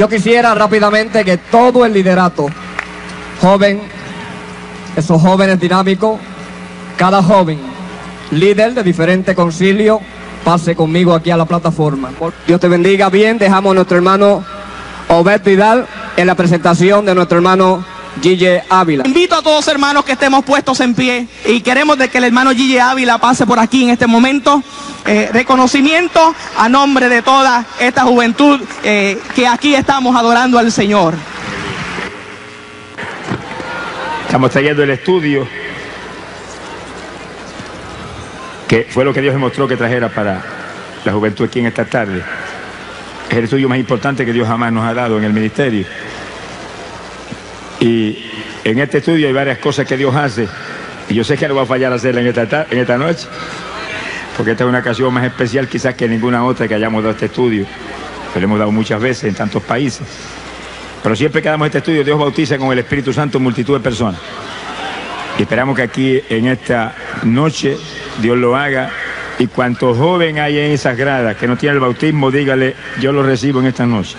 Yo quisiera rápidamente que todo el liderato joven, esos jóvenes dinámicos, cada joven líder de diferentes concilios, pase conmigo aquí a la plataforma. Dios te bendiga. Bien, dejamos a nuestro hermano Oberto Vidal en la presentación de nuestro hermano Yiye Ávila. Invito a todos hermanos que estemos puestos en pie y queremos de que el hermano Yiye Ávila pase por aquí en este momento. Reconocimiento a nombre de toda esta juventud que aquí estamos adorando al Señor. Estamos trayendo el estudio que fue lo que Dios me mostró que trajera para la juventud aquí en esta tarde. Es el estudio más importante que Dios jamás nos ha dado en el ministerio. Y en este estudio hay varias cosas que Dios hace, y yo sé que no va a fallar hacerla en esta noche, porque esta es una ocasión más especial quizás que ninguna otra que hayamos dado este estudio, que lo hemos dado muchas veces en tantos países. Pero siempre que damos este estudio, Dios bautiza con el Espíritu Santo multitud de personas. Y esperamos que aquí en esta noche Dios lo haga, y cuanto joven hay en esas gradas que no tiene el bautismo, dígale: yo lo recibo en esta noche.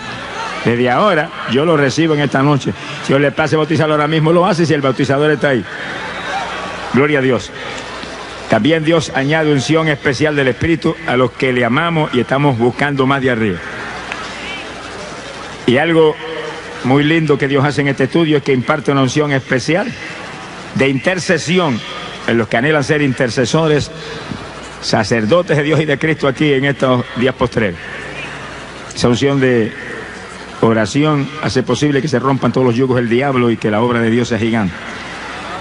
Desde ahora, yo lo recibo en esta noche. Si yo le pase bautizarlo ahora mismo, lo hace si el bautizador está ahí. Gloria a Dios. También Dios añade unción especial del Espíritu a los que le amamos y estamos buscando más de arriba. Y algo muy lindo que Dios hace en este estudio es que imparte una unción especial de intercesión en los que anhelan ser intercesores, sacerdotes de Dios y de Cristo aquí en estos días postreros. Esa unción de oración hace posible que se rompan todos los yugos del diablo y que la obra de Dios sea gigante.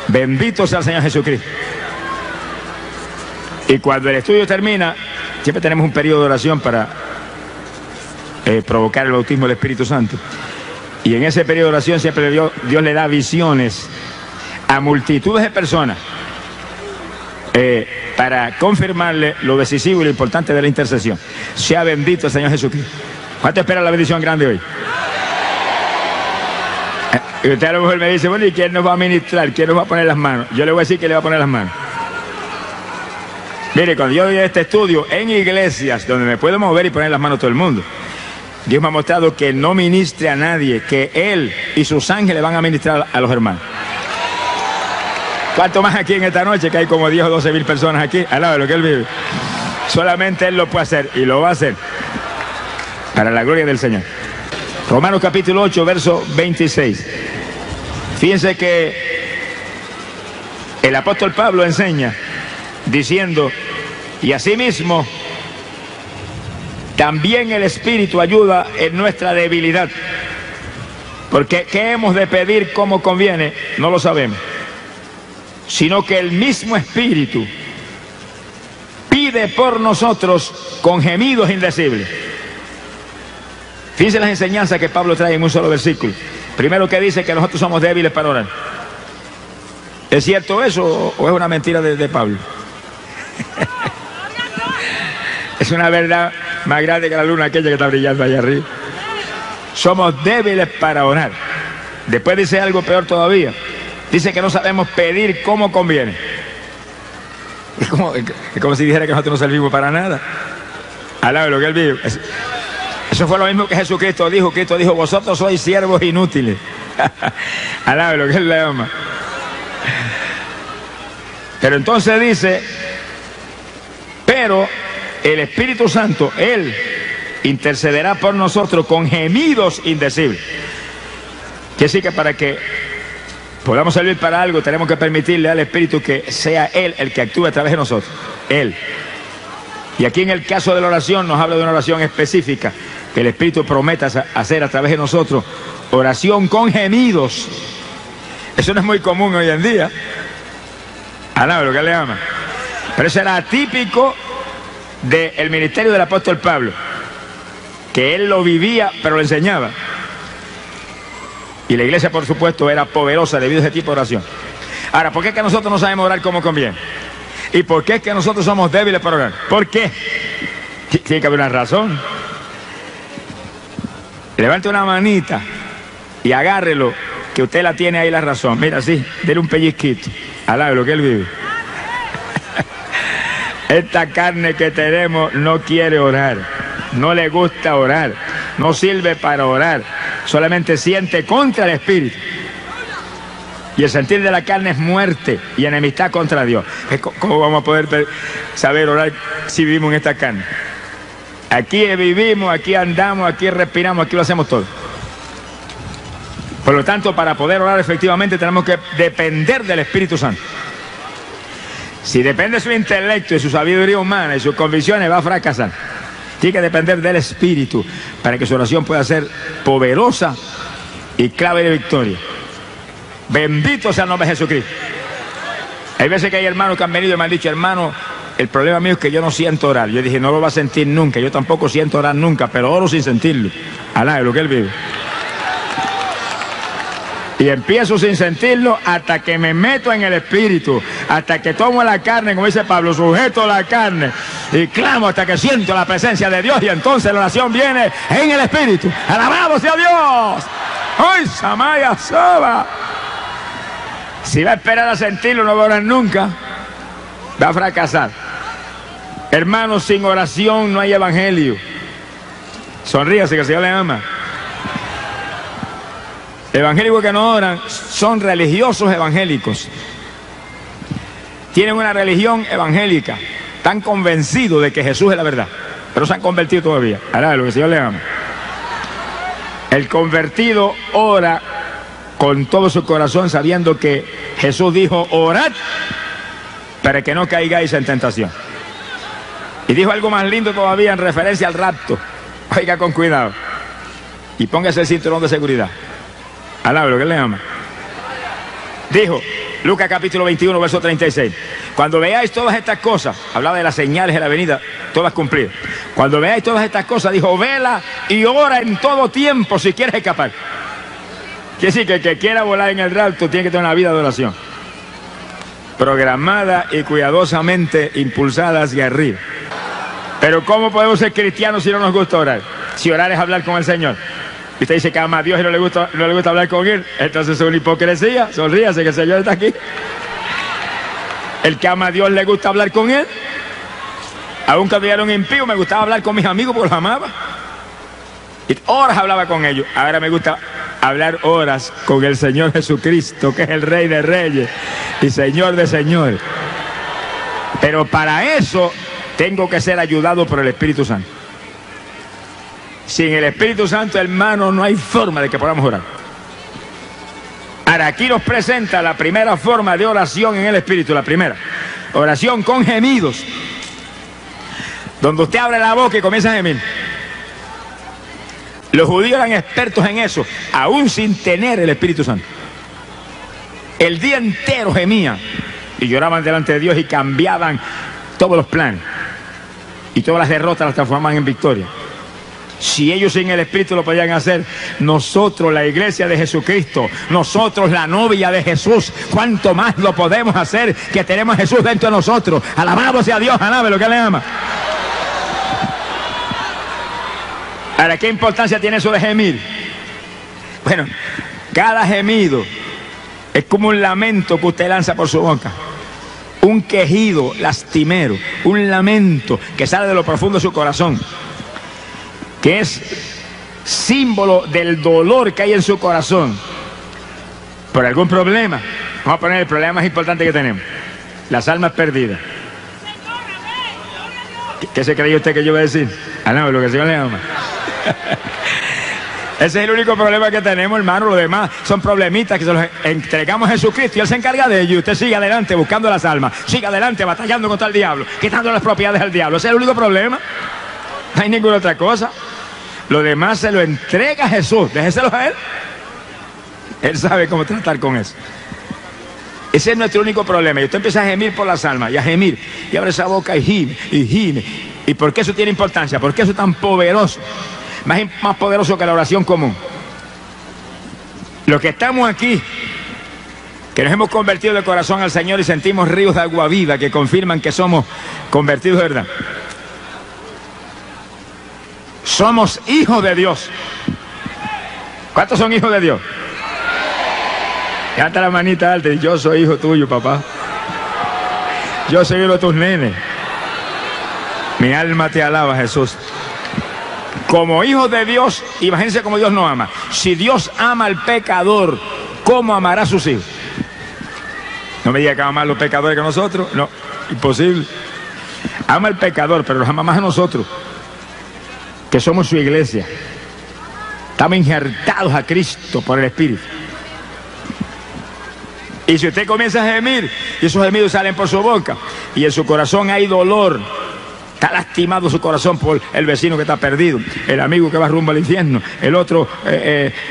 Bendito sea el Señor Jesucristo. Y cuando el estudio termina, siempre tenemos un periodo de oración para provocar el bautismo del Espíritu Santo. Y en ese periodo de oración siempre Dios le da visiones a multitudes de personas para confirmarle lo decisivo y lo importante de la intercesión. Sea bendito el Señor Jesucristo. ¿Cuánto espera la bendición grande hoy? Y usted a lo mejor me dice: bueno, ¿y quién nos va a ministrar? ¿Quién nos va a poner las manos? Yo le voy a decir que le va a poner las manos. Mire, cuando yo doy este estudio en iglesias donde me puedo mover y poner las manos todo el mundo, Dios me ha mostrado que no ministre a nadie, que Él y sus ángeles van a ministrar a los hermanos. ¿Cuánto más aquí en esta noche? Que hay como 10 o 12 mil personas aquí, al lado de lo que Él vive. Solamente Él lo puede hacer, y lo va a hacer, para la gloria del Señor. Romanos capítulo 8, verso 26. Fíjense que el apóstol Pablo enseña diciendo: y asimismo también el Espíritu ayuda en nuestra debilidad, porque ¿qué hemos de pedir como conviene? No lo sabemos, sino que el mismo Espíritu pide por nosotros con gemidos indecibles. Fíjense las enseñanzas que Pablo trae en un solo versículo. Primero, que dice que nosotros somos débiles para orar. ¿Es cierto eso o es una mentira de Pablo? Es una verdad más grande que la luna aquella que está brillando allá arriba. Somos débiles para orar. Después dice algo peor todavía. Dice que no sabemos pedir como conviene. Es como si dijera que nosotros no servimos para nada. Al lado de lo que él vive. Eso fue lo mismo que Jesucristo dijo. Cristo dijo: vosotros sois siervos inútiles. Alaba lo que Él le ama. Pero entonces dice: pero el Espíritu Santo, Él intercederá por nosotros con gemidos indecibles. Que sí, que para que podamos servir para algo, tenemos que permitirle al Espíritu que sea Él el que actúe a través de nosotros. Él. Y aquí en el caso de la oración nos habla de una oración específica que el Espíritu prometa hacer a través de nosotros, oración con gemidos. Eso no es muy común hoy en día. Alaba lo que le ama. Pero eso era atípico del ministerio del apóstol Pablo, que él lo vivía pero lo enseñaba. Y la iglesia, por supuesto, era poderosa debido a ese tipo de oración. Ahora, ¿por qué es que nosotros no sabemos orar como conviene? ¿Y por qué es que nosotros somos débiles para orar? ¿Por qué? Tiene que haber una razón. Levante una manita y agárrelo, que usted la tiene ahí la razón. Mira, así, dele un pellizquito. Alabe lo que él vive. Esta carne que tenemos no quiere orar. No le gusta orar. No sirve para orar. solamente siente contra el espíritu. Y el sentir de la carne es muerte y enemistad contra Dios. ¿Cómo vamos a poder saber orar si vivimos en esta carne? Aquí vivimos, aquí andamos, aquí respiramos, aquí lo hacemos todo. Por lo tanto, para poder orar efectivamente tenemos que depender del Espíritu Santo. Si depende de su intelecto y su sabiduría humana y sus convicciones, va a fracasar. Tiene que depender del Espíritu para que su oración pueda ser poderosa y clave de victoria. Bendito sea el nombre de Jesucristo. Hay veces que hay hermanos que han venido y me han dicho, hermano, el problema mío es que yo no siento orar. Yo dije, no lo va a sentir nunca, yo tampoco siento orar nunca, pero oro sin sentirlo. Alá es lo que él vive. Y empiezo sin sentirlo hasta que me meto en el espíritu, hasta que tomo la carne, como dice Pablo, sujeto a la carne, y clamo hasta que siento la presencia de Dios, y entonces la oración viene en el espíritu. ¡Alabado sea Dios! ¡Ay, Samaya Soba! Si va a esperar a sentirlo, no va a orar nunca, va a fracasar. Hermanos, sin oración no hay evangelio. Sonríase, que el Señor le ama. Evangélicos que no oran son religiosos evangélicos. Tienen una religión evangélica. Están convencidos de que Jesús es la verdad, pero se han convertido todavía. Ahora, lo que el Señor le ama. El convertido ora con todo su corazón, sabiendo que Jesús dijo, orad para que no caigáis en tentación. Y dijo algo más lindo todavía en referencia al rapto. Oiga con cuidado y póngase el cinturón de seguridad. Alablo, que le ama. Dijo, Lucas capítulo 21, verso 36. Cuando veáis todas estas cosas, hablaba de las señales de la venida, todas cumplidas. Cuando veáis todas estas cosas, dijo, vela y ora en todo tiempo si quieres escapar. Quiere decir que el que quiera volar en el rapto tiene que tener una vida de oración. Programada y cuidadosamente impulsada hacia arriba. Pero ¿cómo podemos ser cristianos si no nos gusta orar? Si orar es hablar con el Señor. Y usted dice que ama a Dios y no le gusta hablar con él. Entonces es una hipocresía. Sonríase, que el Señor está aquí. El que ama a Dios le gusta hablar con él. Aún cuando yo era un impío me gustaba hablar con mis amigos porque los amaba. Y horas hablaba con ellos. Ahora me gusta hablar horas con el Señor Jesucristo, que es el Rey de Reyes y Señor de Señores. Pero para eso tengo que ser ayudado por el Espíritu Santo. Sin el Espíritu Santo, hermano, no hay forma de que podamos orar. Ahora, aquí nos presenta la primera forma de oración en el Espíritu, la primera. Oración con gemidos. Donde usted abre la boca y comienza a gemir. Los judíos eran expertos en eso, aún sin tener el Espíritu Santo. El día entero gemían y lloraban delante de Dios y cambiaban todos los planes. Y todas las derrotas las transformaban en victoria. Si ellos sin el Espíritu lo podían hacer, nosotros, la iglesia de Jesucristo, nosotros, la novia de Jesús, ¿cuánto más lo podemos hacer que tenemos a Jesús dentro de nosotros? Alabado sea Dios, alabe lo que le ama. Ahora, ¿qué importancia tiene eso de gemir? Bueno, cada gemido es como un lamento que usted lanza por su boca. Un quejido lastimero, un lamento que sale de lo profundo de su corazón, que es símbolo del dolor que hay en su corazón por algún problema. Vamos a poner el problema más importante que tenemos: las almas perdidas. ¿Qué se cree usted que yo voy a decir? Ah, no, lo que el Señor le ama. Ese es el único problema que tenemos, hermano. Los demás son problemitas que se los entregamos a Jesucristo y Él se encarga de ellos. Usted sigue adelante buscando las almas, sigue adelante batallando contra el diablo, quitando las propiedades al diablo. Ese es el único problema. No hay ninguna otra cosa. Lo demás se lo entrega a Jesús. Déjeselo a Él. Él sabe cómo tratar con eso. Ese es nuestro único problema. Y usted empieza a gemir por las almas. Y a gemir. Y abre esa boca y gime. Y gime. ¿Y por qué eso tiene importancia? ¿Por qué eso es tan poderoso? Más poderoso que la oración común. Los que estamos aquí, que nos hemos convertido de corazón al Señor y sentimos ríos de agua viva que confirman que somos convertidos de verdad. Somos hijos de Dios. ¿Cuántos son hijos de Dios? Canta la manita alta. Yo soy hijo tuyo, papá. Yo soy uno de tus nenes. Mi alma te alaba, Jesús. Como hijos de Dios, imagínense como Dios nos ama. Si Dios ama al pecador, ¿cómo amará a sus hijos? No me diga que ama más los pecadores que nosotros. No, imposible. Ama al pecador, pero los ama más a nosotros, que somos su iglesia. Estamos injertados a Cristo por el Espíritu. Y si usted comienza a gemir, y esos gemidos salen por su boca, y en su corazón hay dolor, está lastimado su corazón por el vecino que está perdido, el amigo que va rumbo al infierno, el otro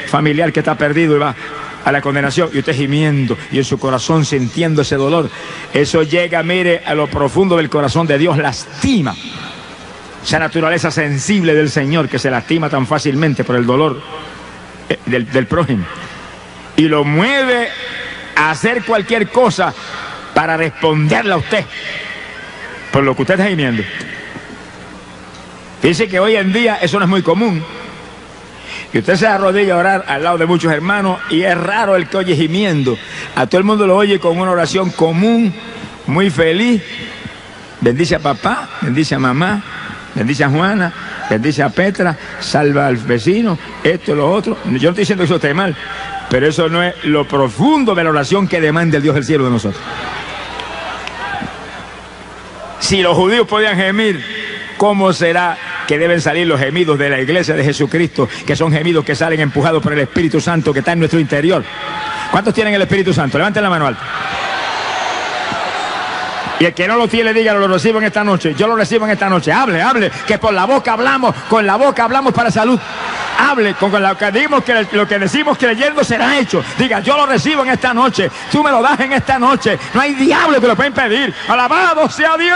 familiar que está perdido y va a la condenación, y usted gimiendo, y en su corazón sintiendo ese dolor, eso llega, mire, a lo profundo del corazón de Dios, lastima esa naturaleza sensible del Señor, que se lastima tan fácilmente por el dolor del prójimo, y lo mueve a hacer cualquier cosa para responderle a usted por lo que usted está gimiendo. Dice que hoy en día eso no es muy común, que usted se arrodilla a orar al lado de muchos hermanos, y es raro el que oye gimiendo. A todo el mundo lo oye con una oración común, muy feliz. Bendice a papá, bendice a mamá, bendice a Juana, bendice a Petra, salva al vecino, esto, lo otro. Yo no estoy diciendo que eso esté mal, pero eso no es lo profundo de la oración que demanda el Dios del cielo de nosotros. Si los judíos podían gemir, ¿cómo será que deben salir los gemidos de la iglesia de Jesucristo, que son gemidos que salen empujados por el Espíritu Santo que está en nuestro interior? ¿Cuántos tienen el Espíritu Santo? Levanten la mano alta. Y el que no lo tiene, dígalo, lo recibo en esta noche. Yo lo recibo en esta noche. Hable, hable, que por la boca hablamos, con la boca hablamos para salud. Hable, con la boca, digamos que lo que decimos creyendo será hecho. Diga, yo lo recibo en esta noche, tú me lo das en esta noche. No hay diablo que lo pueda impedir. ¡Alabado sea Dios!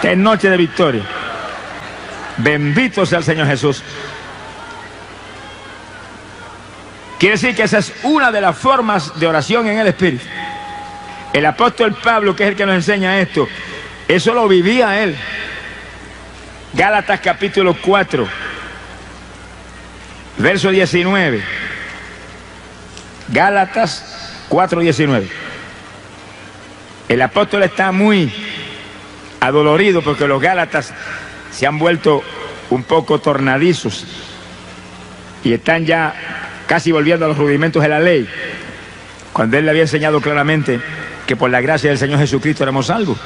¡Qué noche de victoria! Bendito sea el Señor Jesús. Quiere decir que esa es una de las formas de oración en el Espíritu. El apóstol Pablo, que es el que nos enseña esto, eso lo vivía él. Gálatas capítulo 4, verso 19. Gálatas 4, 19. El apóstol está muy adolorido porque los gálatas se han vuelto un poco tornadizos y están ya casi volviendo a los rudimentos de la ley, cuando él le había enseñado claramente que por la gracia del Señor Jesucristo éramos salvos.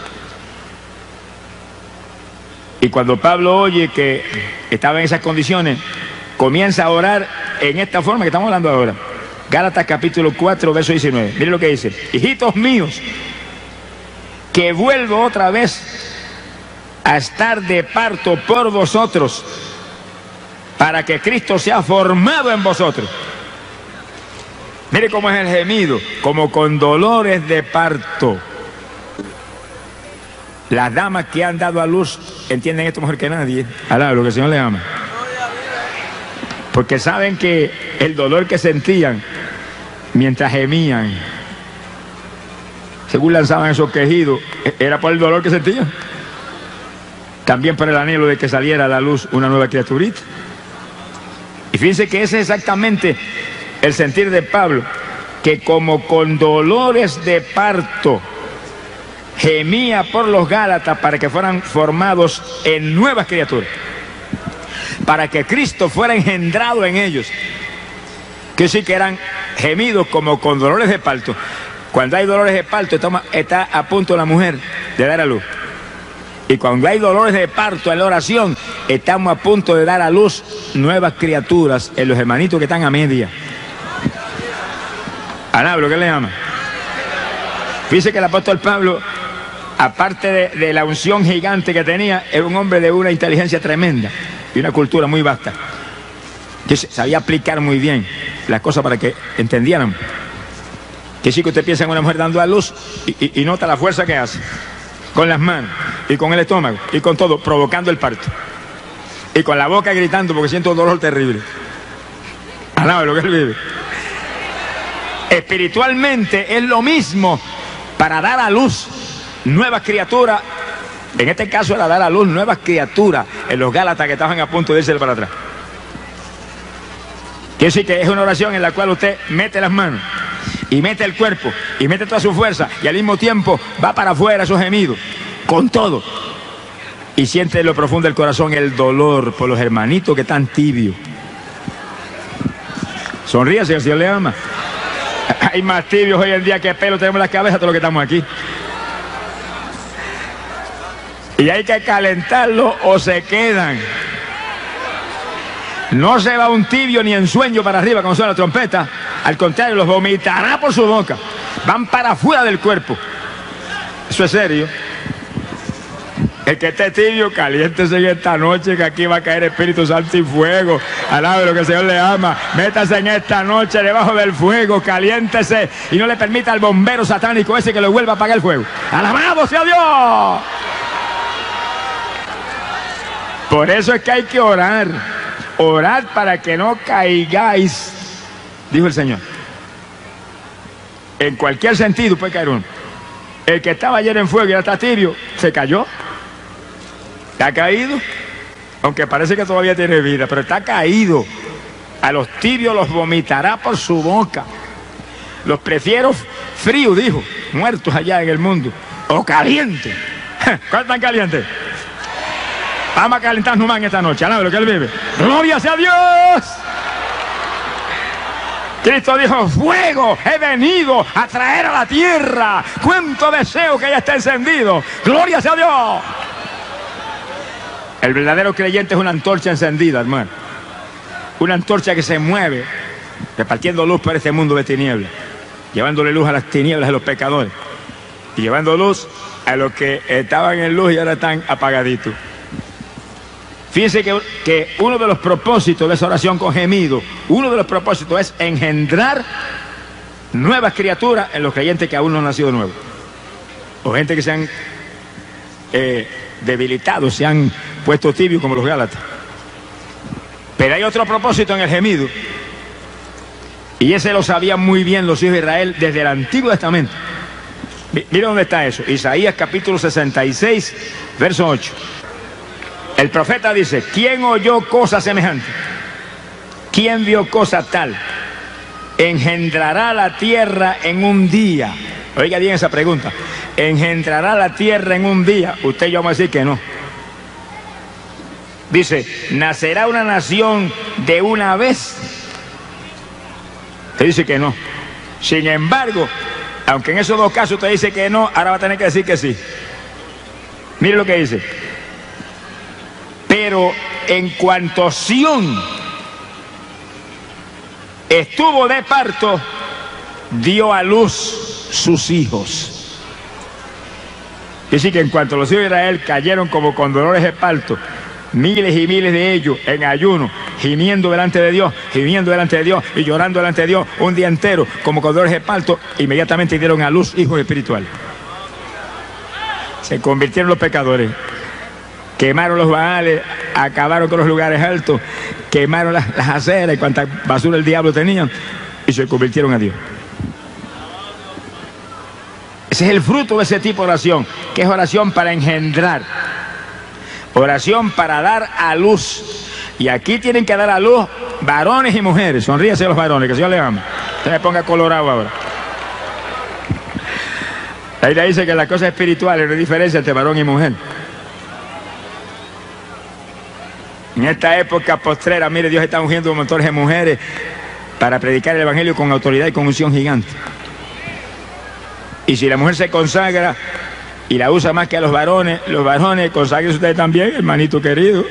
Y cuando Pablo oye que estaba en esas condiciones, comienza a orar en esta forma que estamos hablando ahora. Gálatas capítulo 4, verso 19. Miren lo que dice: hijitos míos, que vuelvo otra vez a estar de parto por vosotros, para que Cristo sea formado en vosotros. Mire cómo es el gemido, como con dolores de parto. Las damas que han dado a luz entienden esto mejor que nadie. Alá, lo que el Señor les ama. Porque saben que el dolor que sentían mientras gemían, según lanzaban esos quejidos, era por el dolor que sentían, también por el anhelo de que saliera a la luz una nueva criaturita. Y fíjense que ese es exactamente el sentir de Pablo, que como con dolores de parto gemía por los gálatas para que fueran formados en nuevas criaturas, para que Cristo fuera engendrado en ellos. Que sí que eran gemidos como con dolores de parto. Cuando hay dolores de parto, está a punto la mujer de dar a luz. Y cuando hay dolores de parto en la oración, estamos a punto de dar a luz nuevas criaturas en los hermanitos que están a media. Alablo, ¿qué le llama? Dice que el apóstol Pablo, aparte de la unción gigante que tenía, era un hombre de una inteligencia tremenda y una cultura muy vasta. Entonces, sabía aplicar muy bien las cosas para que entendieran. Que sí, que usted piensa en una mujer dando a luz y nota la fuerza que hace con las manos y con el estómago y con todo, provocando el parto, y con la boca gritando porque siento un dolor terrible. Alaba lo que él vive. Espiritualmente es lo mismo para dar a luz nuevas criaturas. En este caso era dar a luz nuevas criaturas en los gálatas que estaban a punto de irse para atrás. Quiere decir que es una oración en la cual usted mete las manos y mete el cuerpo y mete toda su fuerza, y al mismo tiempo va para afuera esos gemidos con todo. y siente en lo profundo del corazón el dolor por los hermanitos que están tibios. Sonríe si el Señor le ama. Hay más tibios hoy en día que pelo tenemos en la cabeza todos los que estamos aquí. Y hay que calentarlo o se quedan. No se va un tibio ni en sueño para arriba como suena la trompeta. Al contrario, los vomitará por su boca. Van para afuera del cuerpo. Eso es serio. El que esté tibio, caliéntese en esta noche, que aquí va a caer Espíritu Santo y fuego. Alabe lo que el Señor le ama. Métase en esta noche debajo del fuego, caliéntese y no le permita al bombero satánico ese que lo vuelva a apagar el fuego. ¡Alabado sea Dios! Por eso es que hay que orar. Orad para que no caigáis, dijo el Señor. En cualquier sentido puede caer uno. El que estaba ayer en fuego y ahora está tibio, se cayó. Está caído, aunque parece que todavía tiene vida, pero está caído. A los tibios los vomitará por su boca. Los prefiero fríos, dijo, muertos allá en el mundo, o calientes. ¿Cuál tan caliente? Vamos a calentar Numán esta noche, alaba lo que Él vive. ¡Gloria sea Dios! Cristo dijo, fuego, he venido a traer a la tierra. Cuánto deseo que ya está encendido. ¡Gloria sea Dios! El verdadero creyente es una antorcha encendida, hermano. Una antorcha que se mueve, repartiendo luz para este mundo de tinieblas. Llevándole luz a las tinieblas de los pecadores. Y llevando luz a los que estaban en luz y ahora están apagaditos. Fíjense que uno de los propósitos de esa oración con gemido, uno de los propósitos es engendrar nuevas criaturas en los creyentes que aún no han nacido nuevos. O gente que se han debilitado, se han puesto tibios como los Gálatas. Pero hay otro propósito en el gemido. Y ese lo sabían muy bien los hijos de Israel desde el Antiguo Testamento. Mira dónde está eso. Isaías capítulo 66, verso 8. El profeta dice, ¿quién oyó cosa semejante? ¿Quién vio cosa tal? Engendrará la tierra en un día. Oiga bien esa pregunta. ¿Engendrará la tierra en un día? Usted y yo vamos a decir que no. Dice, ¿nacerá una nación de una vez? Usted dice que no. Sin embargo, aunque en esos dos casos usted dice que no, ahora va a tener que decir que sí. Mire lo que dice. Pero en cuanto Sión estuvo de parto, dio a luz sus hijos. Dice que en cuanto los hijos de Israel cayeron como con dolores de parto, miles y miles de ellos en ayuno, gimiendo delante de Dios, y llorando delante de Dios un día entero, como con dolores de parto, inmediatamente dieron a luz hijos espirituales. Se convirtieron los pecadores. Quemaron los baales, acabaron con los lugares altos, quemaron las aceras y cuánta basura el diablo tenían y se convirtieron a Dios. Ese es el fruto de ese tipo de oración, que es oración para engendrar, oración para dar a luz. Y aquí tienen que dar a luz varones y mujeres. Sonríase a los varones, que el Señor les ama. Usted me ponga colorado ahora. Ahí le dice que las cosas espirituales no hay diferencia entre varón y mujer. En esta época postrera, mire, Dios está ungiendo montones de mujeres para predicar el Evangelio con autoridad y con unción gigante. Y si la mujer se consagra y la usa más que a los varones, consagrense ustedes también, hermanito querido.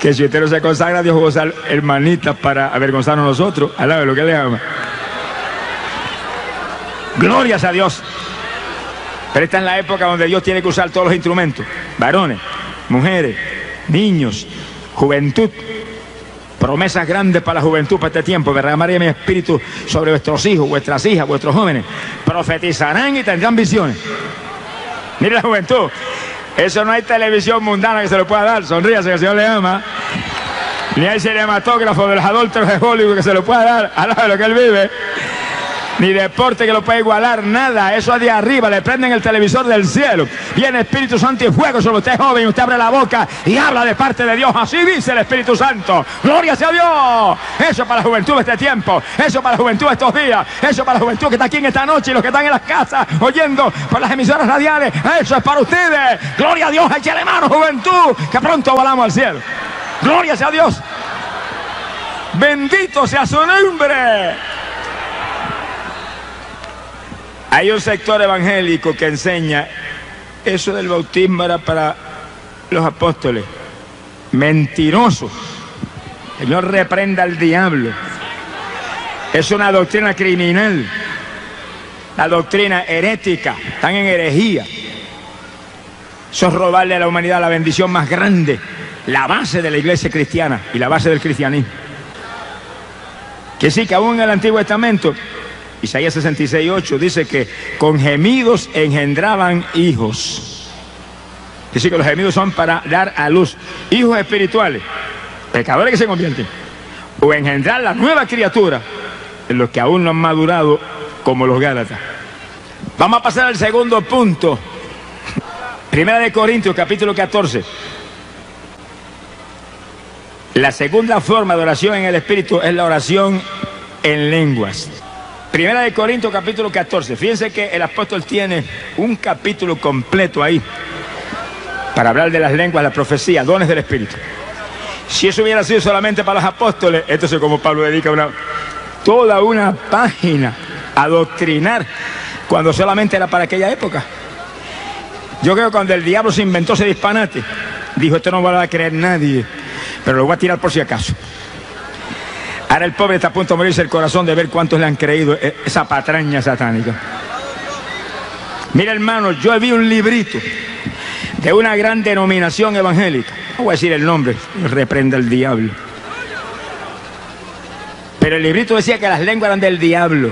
Que si usted no se consagra, Dios va a usar hermanitas para avergonzarnos nosotros. Alabe lo que le ama. Glorias a Dios. Pero esta es la época donde Dios tiene que usar todos los instrumentos. Varones, mujeres, niños, juventud, promesas grandes para la juventud para este tiempo. Derramaré mi espíritu sobre vuestros hijos, vuestras hijas, vuestros jóvenes. Profetizarán y tendrán visiones. Mire la juventud. Eso no hay televisión mundana que se lo pueda dar. Sonríase que el Señor le ama. Ni hay cinematógrafo de los adultos de Hollywood que se lo pueda dar. Alabe lo que Él vive. ni deporte que lo pueda igualar, nada. Eso es de arriba, le prenden el televisor del cielo. Viene Espíritu Santo y fuego sobre usted, joven. Usted abre la boca y habla de parte de Dios. Así dice el Espíritu Santo. ¡Gloria sea Dios! Eso para la juventud de este tiempo, eso para la juventud de estos días, eso para la juventud que está aquí en esta noche y los que están en las casas oyendo por las emisoras radiales. Eso es para ustedes. ¡Gloria a Dios! ¡Échale mano, juventud! Que pronto volamos al cielo. ¡Gloria sea Dios! ¡Bendito sea su nombre! Hay un sector evangélico que enseña eso del bautismo era para los apóstoles. Mentiroso. El Señor reprenda al diablo. Es una doctrina criminal, la doctrina herética. Están en herejía. Eso es robarle a la humanidad la bendición más grande, la base de la iglesia cristiana y la base del cristianismo. Que sí, que aún en el Antiguo Testamento, Isaías 66:8 dice que con gemidos engendraban hijos. Dice que los gemidos son para dar a luz hijos espirituales, pecadores que se convierten, o engendrar la nueva criatura en los que aún no han madurado como los Gálatas. Vamos a pasar al segundo punto. Primera de Corintios, capítulo 14. La segunda forma de oración en el Espíritu es la oración en lenguas. Primera de Corintios, capítulo 14. Fíjense que el apóstol tiene un capítulo completo ahí para hablar de las lenguas, la profecía, dones del Espíritu. Si eso hubiera sido solamente para los apóstoles, entonces como Pablo dedica toda una página a doctrinar, cuando solamente era para aquella época. Yo creo que cuando el diablo se inventó ese disparate, dijo, esto no va a creer nadie, pero lo voy a tirar por si acaso. Ahora el pobre está a punto de morirse el corazón de ver cuántos le han creído esa patraña satánica. Mira, hermano, yo vi un librito de una gran denominación evangélica. No voy a decir el nombre, reprenda el diablo. Pero el librito decía que las lenguas eran del diablo.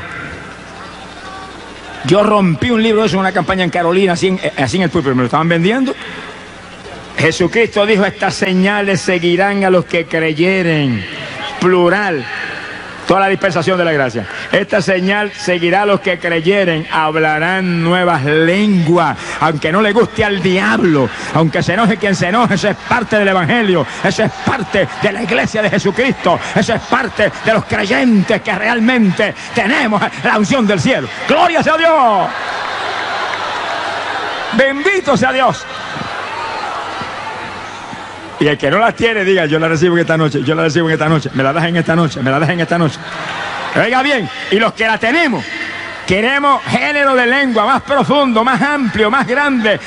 Yo rompí un libro de eso en una campaña en Carolina, así en el púlpito, me lo estaban vendiendo. Jesucristo dijo, estas señales seguirán a los que creyeren. Plural, toda la dispensación de la gracia. Esta señal seguirá a los que creyeren, hablarán nuevas lenguas, aunque no le guste al diablo, aunque se enoje quien se enoje. Eso es parte del evangelio, eso es parte de la iglesia de Jesucristo, eso es parte de los creyentes que realmente tenemos la unción del cielo. ¡Gloria sea Dios! ¡Bendito sea Dios! Y el que no las tiene, diga, yo la recibo en esta noche, yo la recibo en esta noche, me la das en esta noche, me la das en esta noche. Oiga bien, y los que la tenemos, queremos género de lengua más profundo, más amplio, más grande,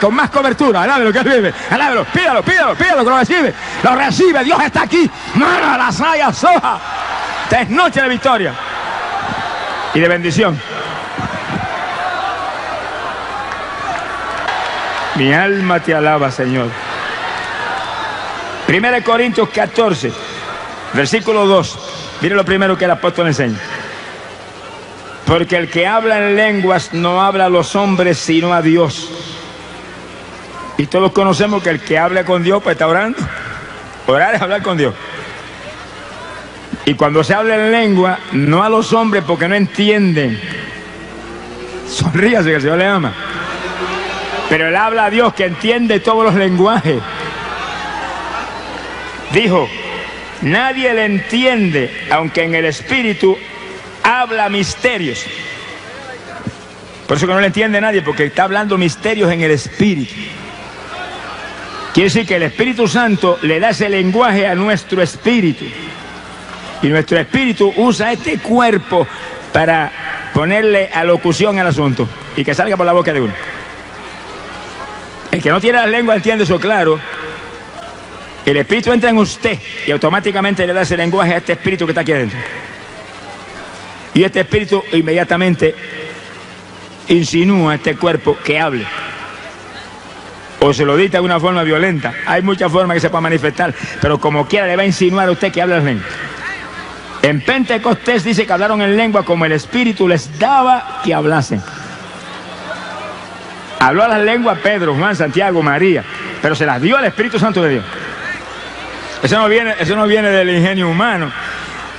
con más cobertura. Alábelo que vive, alábelo, pídalo que lo recibe, Dios está aquí. Mano a la saya soja. Esta es noche de victoria y de bendición. Mi alma te alaba, Señor. 1 Corintios 14, versículo 2. Mire lo primero que el apóstol enseña. Porque el que habla en lenguas no habla a los hombres, sino a Dios. Y todos conocemos que el que habla con Dios, pues está orando. Orar es hablar con Dios. Y cuando se habla en lengua, no a los hombres, porque no entienden. Sonríase, que el Señor le ama. Pero él habla a Dios, que entiende todos los lenguajes. Dijo, nadie le entiende, aunque en el Espíritu habla misterios. Por eso que no le entiende nadie, porque está hablando misterios en el Espíritu. Quiere decir que el Espíritu Santo le da ese lenguaje a nuestro espíritu. Y nuestro espíritu usa este cuerpo para ponerle alocución al asunto y que salga por la boca de uno. El que no tiene la lengua entiende eso claro. El Espíritu entra en usted y automáticamente le da ese lenguaje a este Espíritu que está aquí adentro. Y este Espíritu inmediatamente insinúa a este cuerpo que hable. O se lo dicta de una forma violenta. Hay muchas formas que se puede manifestar, pero como quiera le va a insinuar a usted que hable en lengua. En Pentecostés dice que hablaron en lengua como el Espíritu les daba que hablasen. Habló a las lenguas Pedro, Juan, Santiago, María, pero se las dio al Espíritu Santo de Dios. Eso no viene del ingenio humano.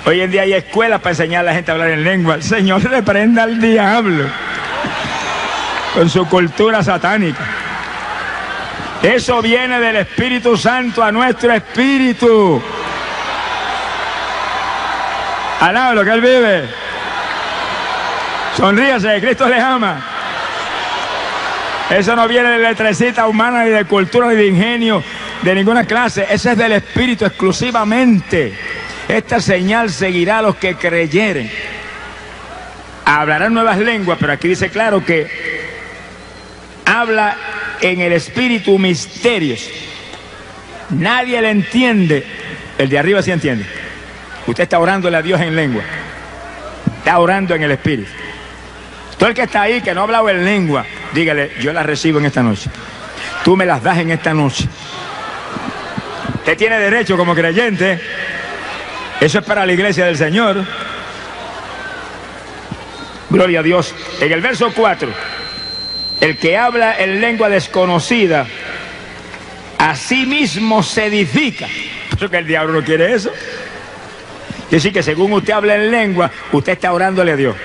Hoy en día hay escuelas para enseñar a la gente a hablar en lengua. El Señor reprenda al diablo con su cultura satánica. Eso viene del Espíritu Santo a nuestro espíritu. Alaba lo que Él vive. Sonríase, Cristo les ama. Eso no viene de letrecita humana, ni de cultura, ni de ingenio, de ninguna clase. Ese es del Espíritu exclusivamente. Esta señal seguirá a los que creyeren. Hablarán nuevas lenguas, pero aquí dice claro que habla en el Espíritu misterios. Nadie le entiende. El de arriba sí entiende. Usted está orándole a Dios en lengua. Está orando en el Espíritu. Todo el que está ahí, que no ha hablado en lengua, dígale, yo las recibo en esta noche. Tú me las das en esta noche. Usted tiene derecho como creyente. Eso es para la iglesia del Señor. Gloria a Dios. En el verso 4, el que habla en lengua desconocida, a sí mismo se edifica. Pero que el diablo no quiere eso. Es decir, que según usted habla en lengua, usted está orándole a Dios.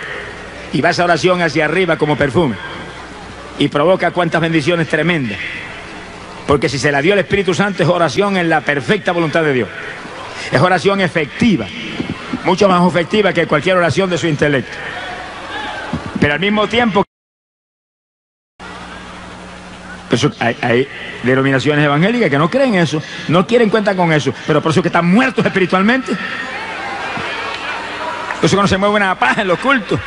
Y va esa oración hacia arriba como perfume. Y provoca cuantas bendiciones tremendas. Porque si se la dio el Espíritu Santo, es oración en la perfecta voluntad de Dios. Es oración efectiva, mucho más efectiva que cualquier oración de su intelecto. Pero al mismo tiempo, pues hay denominaciones evangélicas que no creen eso, no quieren cuenta con eso, pero por eso que están muertos espiritualmente. Por eso que no se mueve una paja en los cultos.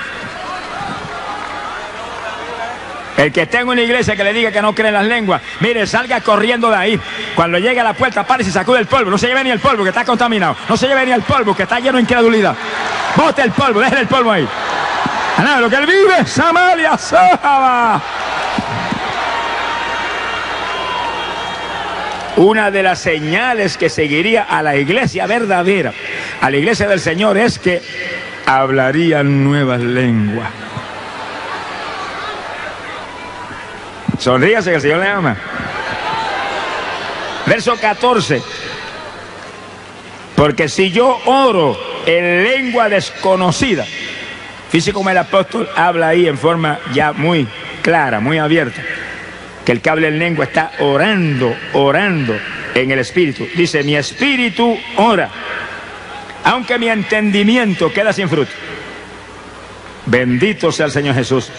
El que esté en una iglesia que le diga que no cree en las lenguas, mire, salga corriendo de ahí. Cuando llegue a la puerta, pare y sacude el polvo. No se lleve ni el polvo que está contaminado. No se lleve ni el polvo que está lleno de incredulidad. Bote el polvo, déjale el polvo ahí. Nada, lo que él vive, Samaria, Sahaba. Una de las señales que seguiría a la iglesia verdadera, a la iglesia del Señor, es que hablarían nuevas lenguas. Sonríase, que el Señor le ama. Verso 14. Porque si yo oro en lengua desconocida, fíjese como el apóstol habla ahí en forma ya muy clara, muy abierta, que el que habla en lengua está orando en el Espíritu. Dice, mi espíritu ora, aunque mi entendimiento queda sin fruto. Bendito sea el Señor Jesús.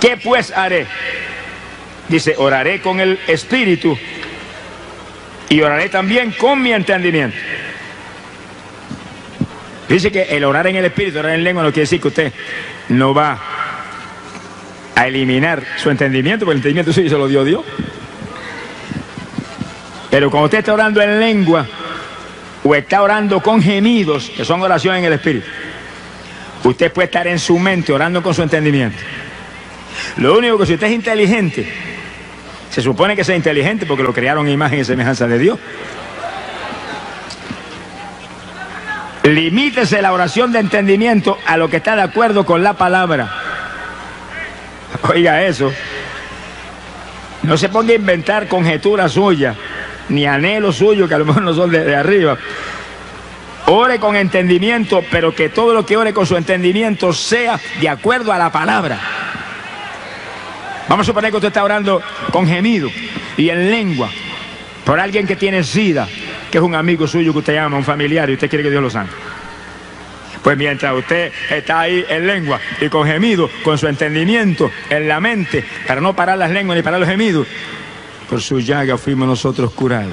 ¿Qué pues haré? Dice, oraré con el Espíritu y oraré también con mi entendimiento. Dice que el orar en el Espíritu, orar en lengua, no quiere decir que usted no va a eliminar su entendimiento, porque el entendimiento sí se lo dio Dios. Pero cuando usted está orando en lengua o está orando con gemidos, que son oraciones en el Espíritu, usted puede estar en su mente orando con su entendimiento. Lo único que si usted es inteligente, se supone que sea inteligente porque lo crearon en imagen y semejanza de Dios. Limítese la oración de entendimiento a lo que está de acuerdo con la palabra. Oiga eso. No se ponga a inventar conjeturas suyas, ni anhelos suyos que a lo mejor no son de arriba. Ore con entendimiento, pero que todo lo que ore con su entendimiento sea de acuerdo a la palabra. Vamos a suponer que usted está orando con gemido y en lengua por alguien que tiene SIDA, que es un amigo suyo que usted llama, un familiar, y usted quiere que Dios lo sane. Pues mientras usted está ahí en lengua y con gemido, con su entendimiento en la mente, para no parar las lenguas ni parar los gemidos, por su llaga fuimos nosotros curados.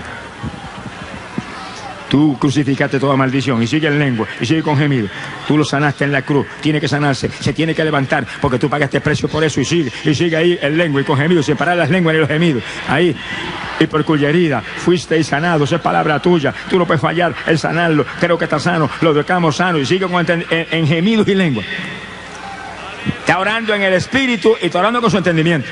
Tú crucificaste toda maldición, y sigue en lengua, y sigue con gemido. Tú lo sanaste en la cruz, tiene que sanarse, se tiene que levantar, porque tú pagaste precio por eso, y sigue ahí en lengua, y con gemido, sin parar las lenguas ni los gemidos. Ahí, y por cuya herida fuiste y sanado, esa es palabra tuya, tú no puedes fallar el sanarlo, creo que está sano, lo dejamos sano, y sigue con en gemidos y lengua. Está orando en el Espíritu, y está orando con su entendimiento.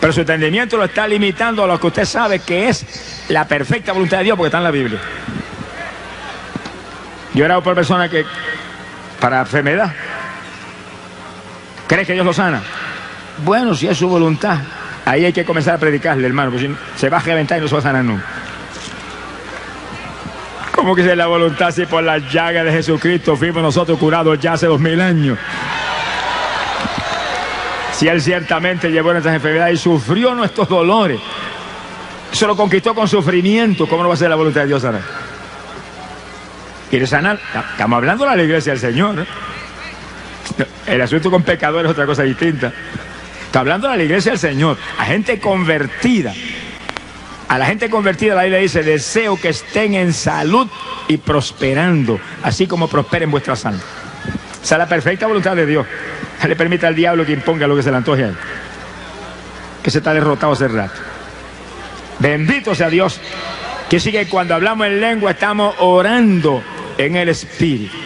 Pero su entendimiento lo está limitando a lo que usted sabe que es la perfecta voluntad de Dios, porque está en la Biblia. Yo he orado por personas que, para enfermedad, creen que Dios lo sana. Bueno, si es su voluntad, ahí hay que comenzar a predicarle, hermano, porque si no, se va a reventar y no se va a sanar nunca. Como que si la voluntad, si por la llaga de Jesucristo fuimos nosotros curados ya hace 2000 años. Si Él ciertamente llevó nuestras enfermedades y sufrió nuestros dolores, eso lo conquistó con sufrimiento, ¿cómo no va a ser la voluntad de Dios sanar? ¿Quiere sanar? Estamos hablando de la iglesia del Señor, ¿eh? El asunto con pecadores es otra cosa distinta. Está hablando de la iglesia del Señor, a gente convertida. A la gente convertida la Biblia dice: deseo que estén en salud y prosperando, así como prosperen vuestras almas. O sea, la perfecta voluntad de Dios. No le permite al diablo que imponga lo que se le antoje a él, que se está derrotado hace rato. Bendito sea Dios. Que sigue, cuando hablamos en lengua estamos orando en el Espíritu.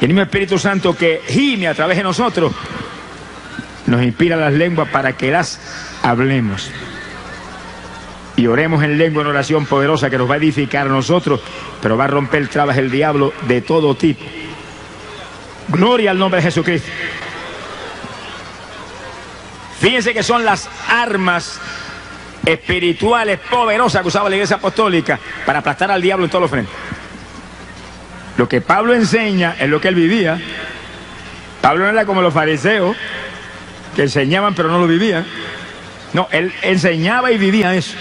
Y el mismo Espíritu Santo que gime a través de nosotros nos inspira las lenguas para que las hablemos. Y oremos en lengua, en oración poderosa que nos va a edificar a nosotros, pero va a romper trabas del diablo de todo tipo. Gloria al nombre de Jesucristo. Fíjense que son las armas espirituales poderosas que usaba la iglesia apostólica para aplastar al diablo en todos los frentes. Lo que Pablo enseña es lo que él vivía. Pablo no era como los fariseos, que enseñaban pero no lo vivían. No, él enseñaba y vivía eso.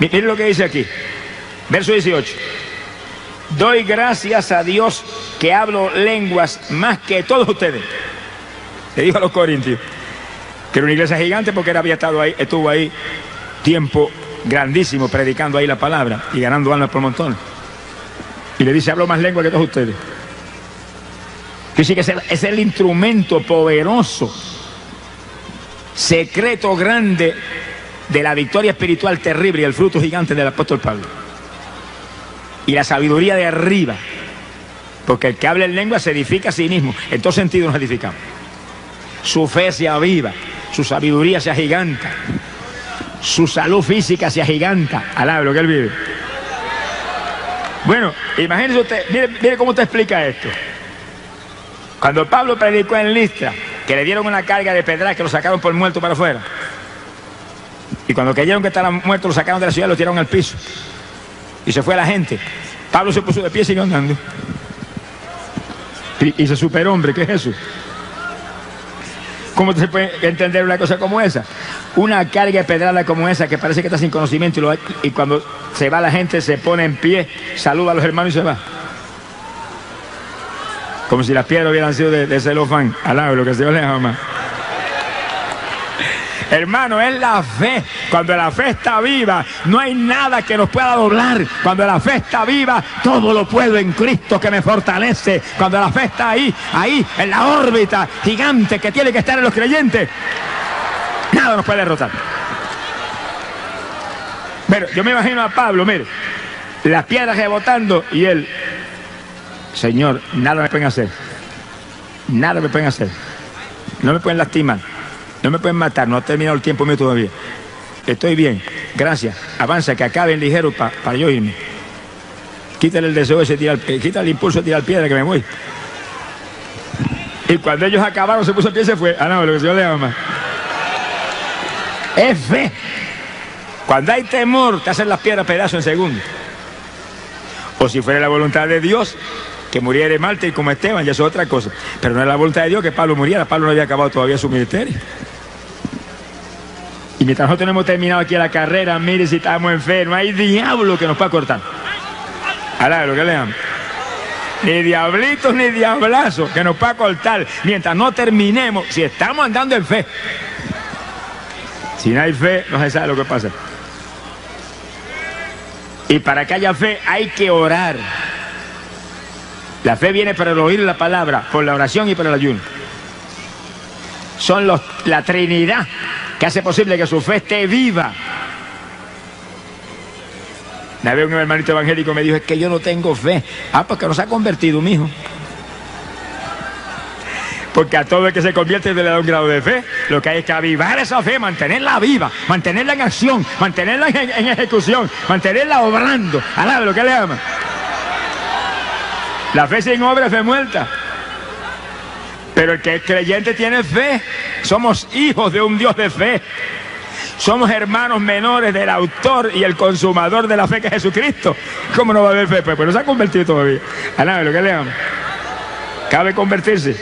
Miren lo que dice aquí, verso 18. Doy gracias a Dios que hablo lenguas más que todos ustedes. Le dijo a los corintios, que era una iglesia gigante porque él había estado ahí, estuvo ahí tiempo grandísimo predicando ahí la palabra y ganando almas por montones. Y le dice, hablo más lengua que todos ustedes. Dice que es el instrumento poderoso, secreto grande de la victoria espiritual terrible y el fruto gigante del apóstol Pablo. Y la sabiduría de arriba, porque el que habla en lengua se edifica a sí mismo. En todo sentido nos edificamos. Su fe se aviva, su sabiduría se agiganta, su salud física se agiganta. Alabe lo que él vive. Bueno, imagínense usted, mire cómo usted explica esto. Cuando Pablo predicó en Listra, que le dieron una carga de pedras, que lo sacaron por muerto para afuera. Y cuando creyeron que estaban muertos, lo sacaron de la ciudad, lo tiraron al piso. Y se fue la gente. Pablo se puso de pie y siguió andando. Y se superhombre, ¿qué es eso? ¿Cómo se puede entender una cosa como esa? Una carga pedrada como esa, que parece que está sin conocimiento, y cuando se va la gente se pone en pie, saluda a los hermanos y se va. Como si las piedras hubieran sido de celofán. Alabe lo que se le ama. Hermano, es la fe. Cuando la fe está viva, no hay nada que nos pueda doblar. Cuando la fe está viva, todo lo puedo en Cristo que me fortalece. Cuando la fe está ahí, en la órbita gigante que tiene que estar en los creyentes, nada nos puede derrotar. Pero yo me imagino a Pablo, mire, las piedras rebotando y él, Señor, nada me pueden hacer. Nada me pueden hacer. No me pueden lastimar. No me pueden matar. No ha terminado el tiempo mío todavía. Estoy bien. Gracias. Avanza, que acaben ligero para yo irme. Quítale el deseo ese, quítale el impulso de tirar piedra que me voy. Y cuando ellos acabaron, se puso el pie y se fue. Ah, no, lo que yo le llamo. Es fe. Cuando hay temor, te hacen las piedras pedazos en segundos. O si fuera la voluntad de Dios que muriera mártir como Esteban, ya eso es otra cosa. Pero no era la voluntad de Dios que Pablo muriera. Pablo no había acabado todavía su ministerio. Y mientras nosotros no hemos terminado aquí la carrera, mire, si estamos enfermos, hay diablo que nos pueda cortar. Alá, lo que le llaman. Ni diablitos ni diablazos que nos pueda cortar. Mientras no terminemos, si estamos andando en fe. Si no hay fe, no se sabe lo que pasa. Y para que haya fe hay que orar. La fe viene por el oír la palabra, por la oración y por el ayuno. Son la Trinidad que hace posible que su fe esté viva. Una vez un hermanito evangélico me dijo, es que yo no tengo fe. Ah, porque no se ha convertido, mijo. Porque a todo el que se convierte le da un grado de fe. Lo que hay es que avivar esa fe, mantenerla viva, mantenerla en acción, mantenerla en ejecución, mantenerla obrando. Alabe lo que le ama. La fe sin obra es fe muerta. Pero el que es creyente tiene fe. Somos hijos de un Dios de fe. Somos hermanos menores del autor y el consumador de la fe que es Jesucristo. ¿Cómo no va a haber fe? Pues no se ha convertido todavía. A nada, lo que lean. Cabe convertirse.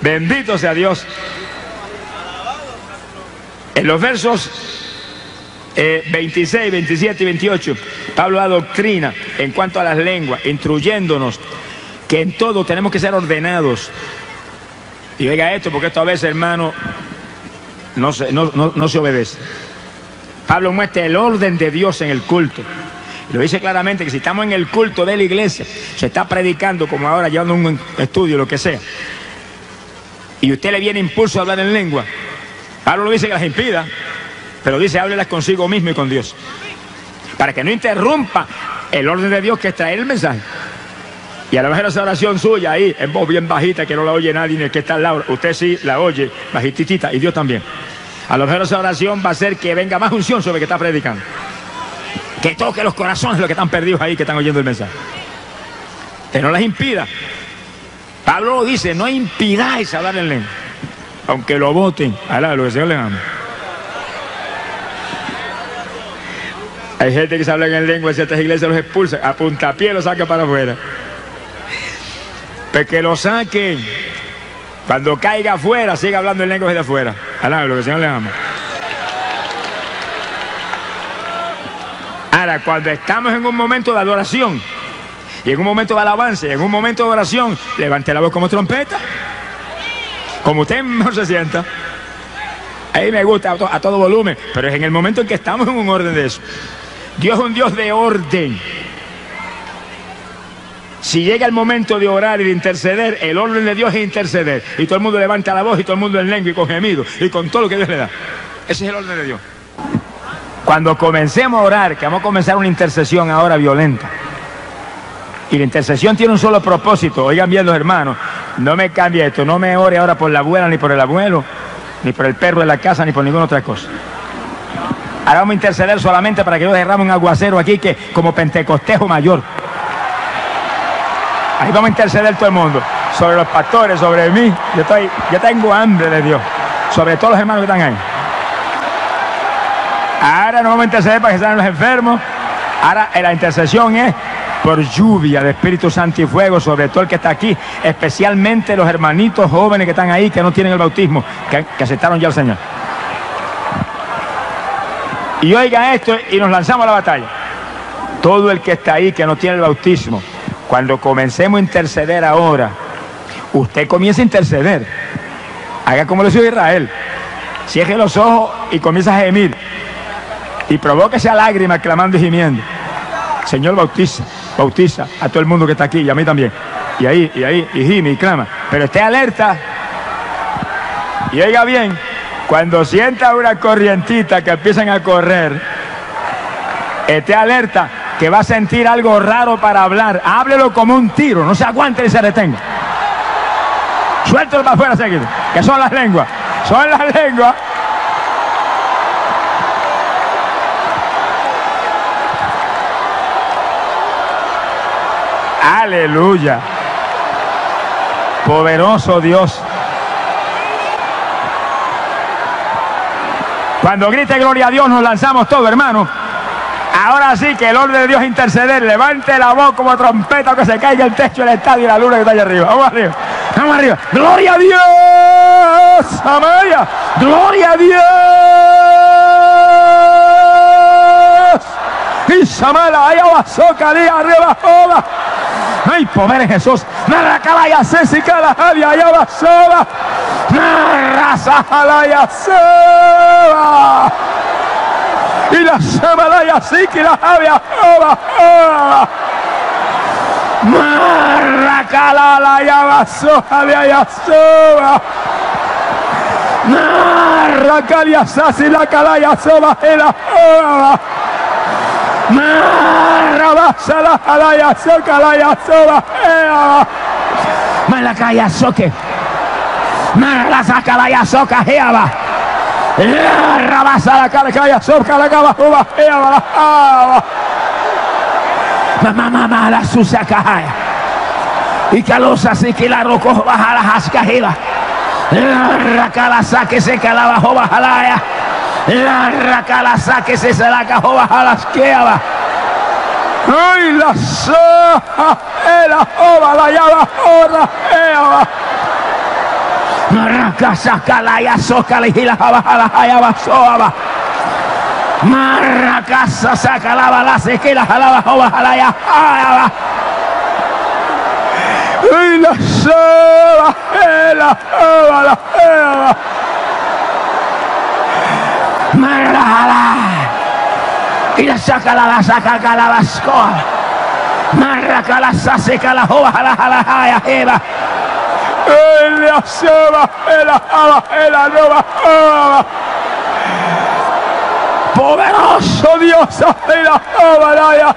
Bendito sea Dios. En los versos 26, 27 y 28, Pablo da doctrina en cuanto a las lenguas, instruyéndonos que en todo tenemos que ser ordenados. Y oiga esto, porque esto a veces, hermano, no se obedece. Pablo muestra el orden de Dios en el culto. Lo dice claramente que si estamos en el culto de la iglesia, se está predicando como ahora, llevando un estudio, lo que sea, y usted le viene impulso a hablar en lengua, Pablo lo dice que las impida, pero dice háblelas consigo mismo y con Dios, para que no interrumpa el orden de Dios, que es traer el mensaje. Y a lo mejor esa oración suya ahí, en voz bien bajita, que no la oye nadie, ni el que está al lado, usted sí la oye bajititita, y Dios también. A lo mejor esa oración va a hacer que venga más unción sobre el que está predicando, que toque los corazones de los que están perdidos ahí, que están oyendo el mensaje. Que no las impida. Pablo lo dice, no impidáis hablar en lengua, aunque lo voten. Alá, lo que se le ama. Hay gente que se habla en lengua, en ciertas iglesias los expulsan, a puntapié los saca para afuera. Pues que lo saquen. Cuando caiga afuera, siga hablando en lenguas de afuera. Alá, lo que el Señor le ama. Ahora, cuando estamos en un momento de adoración, y en un momento de alabanza, y en un momento de oración, levante la voz como trompeta, como usted no se sienta. Ahí me gusta a todo volumen, pero es en el momento en que estamos en un orden de eso. Dios es un Dios de orden. Si llega el momento de orar y de interceder, el orden de Dios es interceder. Y todo el mundo levanta la voz, y todo el mundo en lengua, y con gemido, y con todo lo que Dios le da. Ese es el orden de Dios. Cuando comencemos a orar, que vamos a comenzar una intercesión ahora violenta. Y la intercesión tiene un solo propósito. Oigan bien los hermanos, no me cambie esto, no me ore ahora por la abuela, ni por el abuelo, ni por el perro de la casa, ni por ninguna otra cosa. Ahora vamos a interceder solamente para que Dios derrame un aguacero aquí, que como Pentecostejo mayor. Ahí vamos a interceder todo el mundo, sobre los pastores, sobre mí. Yo tengo hambre de Dios, sobre todos los hermanos que están ahí. Ahora nos vamos a interceder para que sean los enfermos. Ahora la intercesión es por lluvia de Espíritu Santo y fuego sobre todo el que está aquí, especialmente los hermanitos jóvenes que están ahí, que no tienen el bautismo, que aceptaron ya al Señor. Y oiga esto, y nos lanzamos a la batalla. Todo el que está ahí, que no tiene el bautismo, cuando comencemos a interceder ahora, usted comienza a interceder. Haga como lo hizo Israel. Cierre los ojos y comienza a gemir. Y provoque esa lágrima clamando y gimiendo. Señor, bautiza, bautiza a todo el mundo que está aquí y a mí también. Y ahí, y gime y clama. Pero esté alerta. Y oiga bien, cuando sienta una corrientita que empiezan a correr, esté alerta, que va a sentir algo raro para hablar. Háblelo como un tiro, no se aguante ni se detenga. Suéltelo para afuera seguido, que son las lenguas. Son las lenguas. Aleluya. Poderoso Dios. Cuando grite gloria a Dios, nos lanzamos todos, hermano. Ahora sí que el orden de Dios es interceder. Levante la voz como trompeta, que se caiga el techo del estadio y la luna que está allá arriba. Vamos arriba, vamos arriba. ¡Gloria a Dios! ¡Amaya! ¡Gloria a Dios! ¡Isamala! ¡Ay, abazoca! ¡Ahí arriba! ¡Oba! ¡Ay, poder en Jesús! ¡Naracalaya! ¡Sesicala! ¡Ay, abazola! ¡Narrazajalaya! ¡Seba! Y la semana y así que la había marracala la llamazo había yasoba marracalia sasi la calaya soba el la marrabasa la calaya soba malacaya soque marrasa calaya soca jeaba. Rabasa la calacaya, soca la cava, uva, la agua. Mamá, mamá, la susa cajaya. Y calosa, si que la roco, baja la jascajila. La calaza que se calaba joba jalaya. La calaza que se salaca joba jalasqueaba. Ay, la soja era joba la llama joba jalaya. Maraca saca la ya soca la jila jaba jalaya soaba. Maraca saca la bala sequila jalaba joba jalaya jalaba. Y la soba, la eva, marrala, y la saca la saca calabascoa, marraca la saca la jova, la eva, y la soba, la nueva, poderoso Dios, la jova, la eva.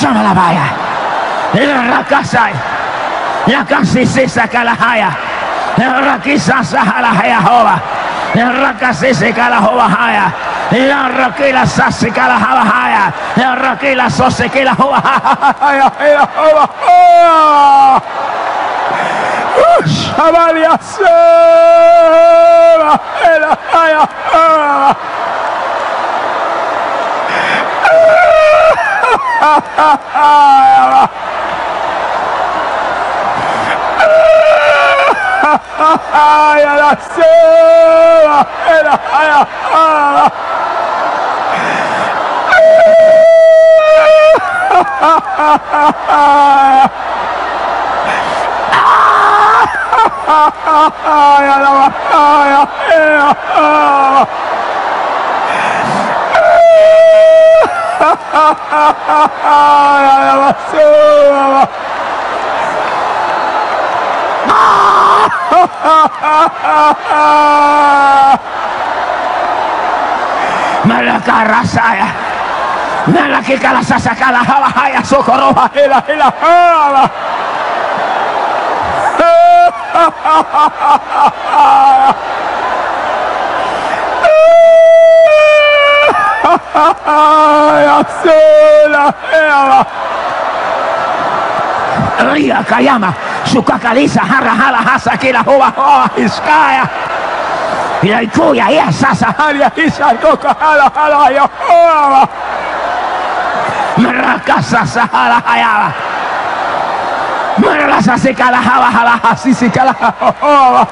Llama la valla, la casa, la casa se saca la jaya, la casa saca la jaya jova, la casa saca la jova jaya, la raquila saca la java jaya, la raquila saca la jova jaya, la jova jaya, shabalia seba, la jaya jaya. Ay, a la ceba, a la batalla. Malaca rasaya, malaca calasa saca la java jaya socorroja la java. Ría Kayama, su cacaliza, jarra, jala, jasa, que la jova, iscaya. Y la cuya, y asasa, jalia, y salcoca, jala, jala, ya, jala. Maracasa, jala, jala. Marasa, se cala, jala, jala, así se cala, jala.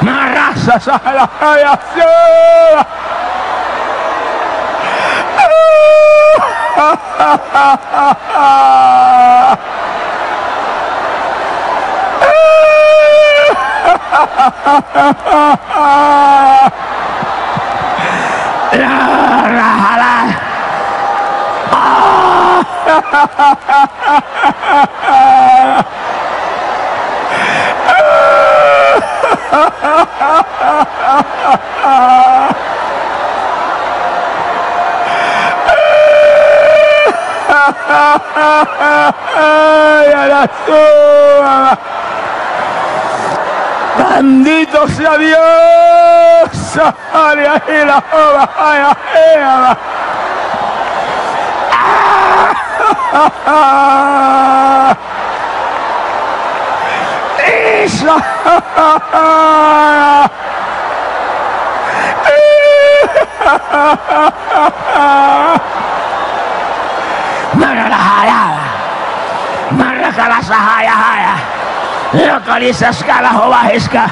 Marasa, jala, jala, jala. Bendito sea Dios. La caliza escala jova esca,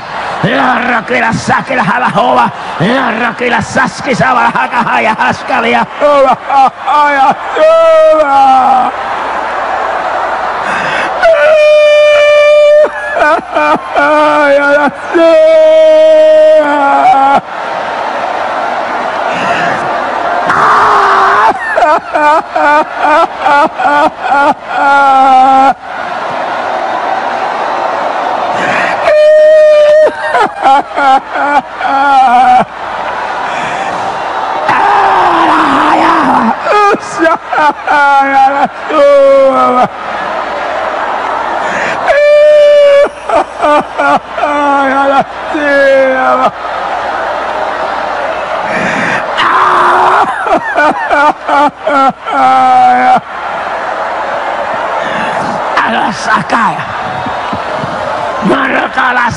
la raquila saque la jala jova, la raquila sasque saba jaca jaya ascalia jova jaya jova. A la sacaya. Y acá la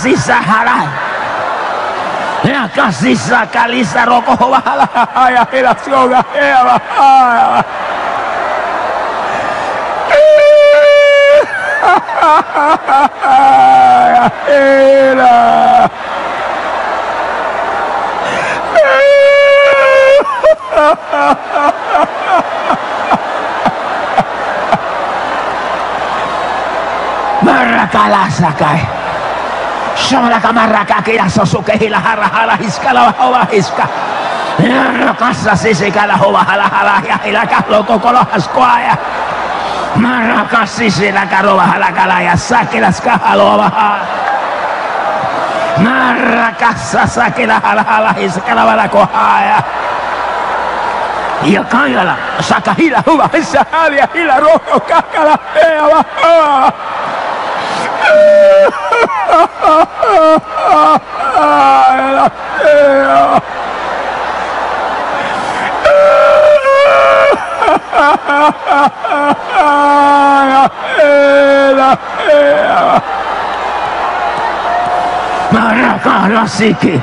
saca y la uva, esa alia y la roja, caca la fea, baja. La fea. La fea, la fea. Maracá, la siqui,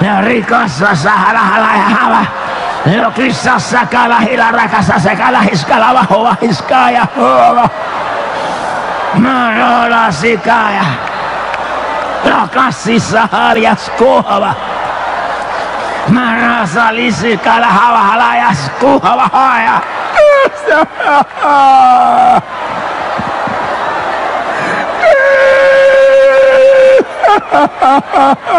la rica, sahara, la java. Lo quizás sacadas y las racas sacadas escalaba jova escaya jova marola si calla la casi saharias cojaba marasalici calajaba jalayas cojaba jaya